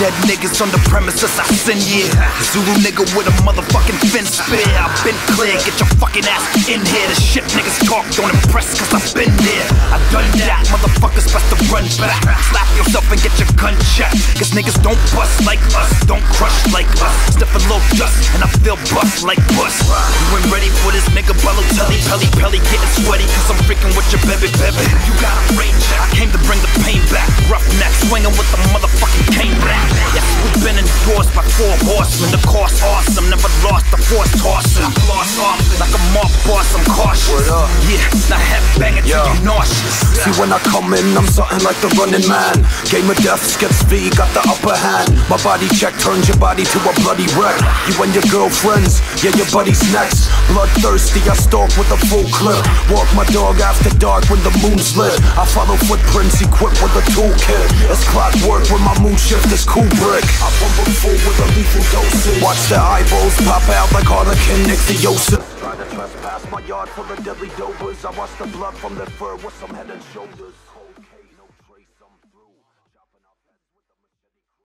Dead niggas on the premises, I sin ya. Zulu nigga with a motherfucking fin spear. I've been clear, get your fucking ass in here. The shit niggas talk don't impress, cause I've been there. I've done that, motherfuckers best to run back. Slap yourself and get your gun checked, cause niggas don't bust like us, don't crush like us. Sniff a little dust and I feel bust like bust. You ain't ready for this nigga, Balotelli. Pelly getting sweaty, cause I'm freaking with your baby. You got a range, I came to bring the pain back. Roughneck, swinging with the motherfucking cane back. Yes, we've been endorsed by four horsemen. The course awesome, never lost the force tossing. I've lost often, like a mob boss, I'm cautious. Word up. Yeah, now headbanging till you're nauseous. See when I come in, I'm something like the running man. Game of death, skips V, got the upper hand. My body check turns your body to a bloody wreck. You and your girlfriends, yeah, your buddy's next. Bloodthirsty, I stalk with a full clip. Walk my dog after dark when the moon's lit. I follow footprints equipped with a toolkit. It's clockwork when my mood shift is cool. Brick. I bump them full with a lethal dosage. Watch their eyeballs pop out like Harlequin Ichthyosis. Try to trespass my yard for the deadly dopers. I wash the blood from their fur with some head and shoulders.